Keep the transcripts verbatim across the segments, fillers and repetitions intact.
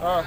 啊！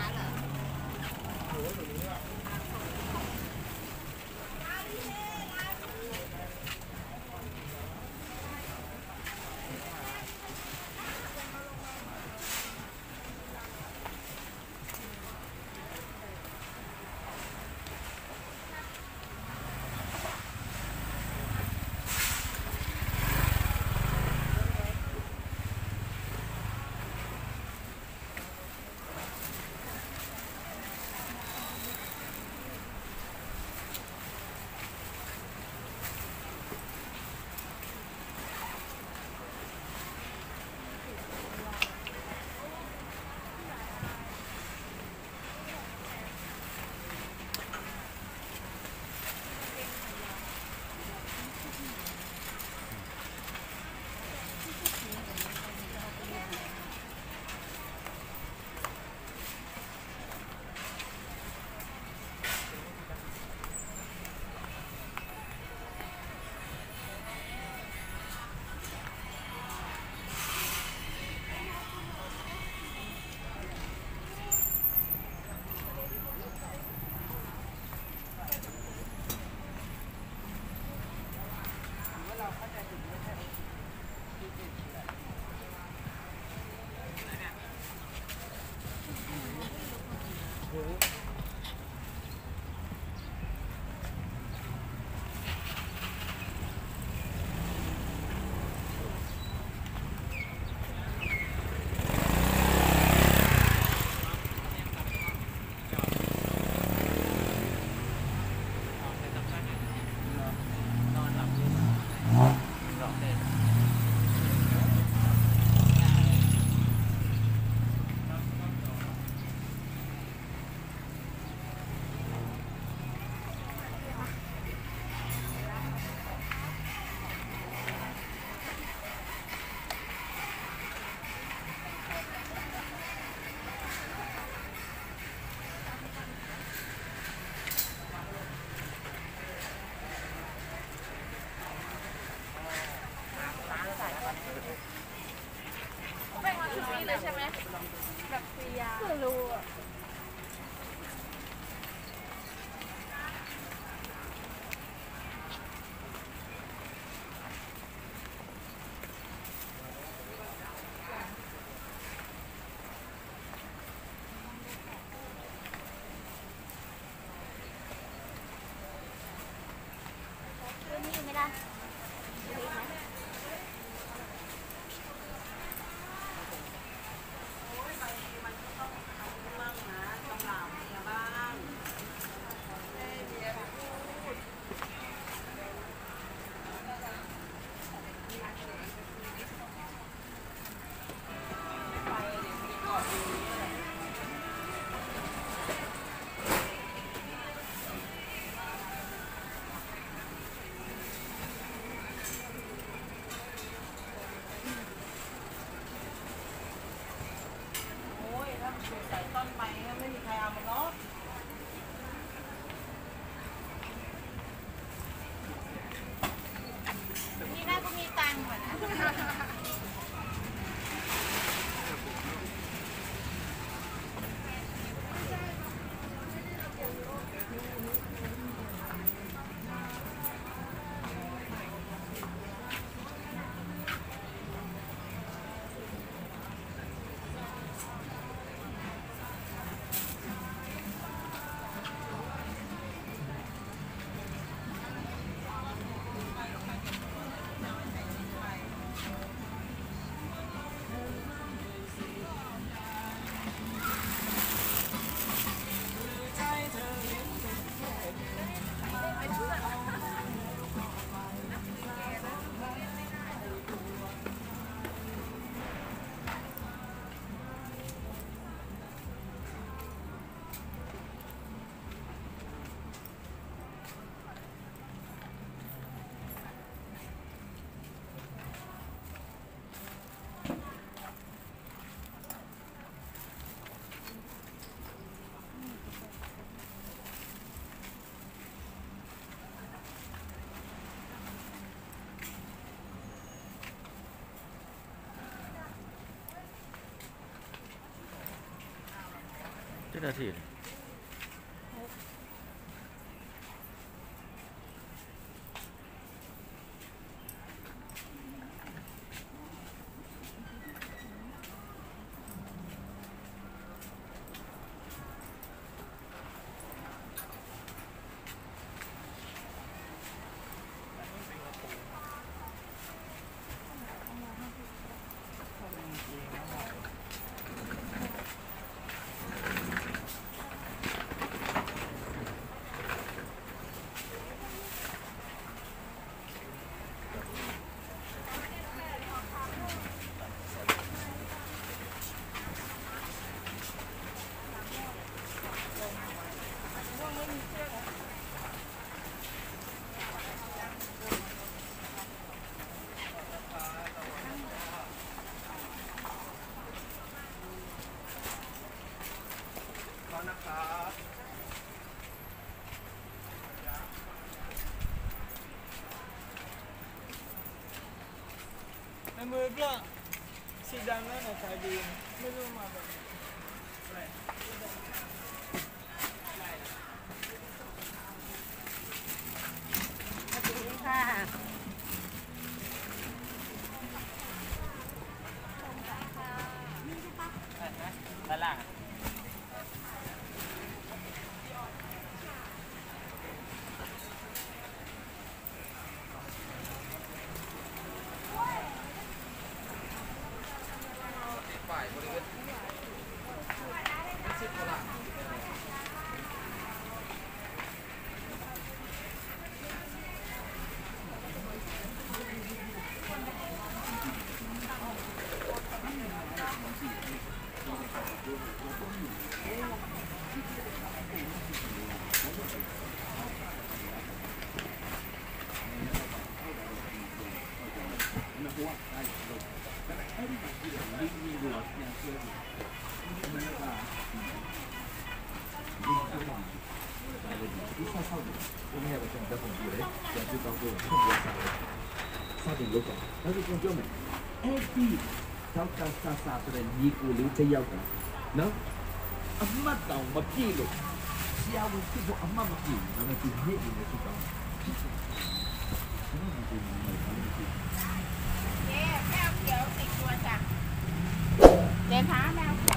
这个是。 Nombor pula sidang mana tadi? Belum apa. Terang. No? Amma tahu makilo. Siapa yang tahu amma makilo? Nama tu dia yang kita tahu. Yeah, yeah, yeah. Take one. Then how now?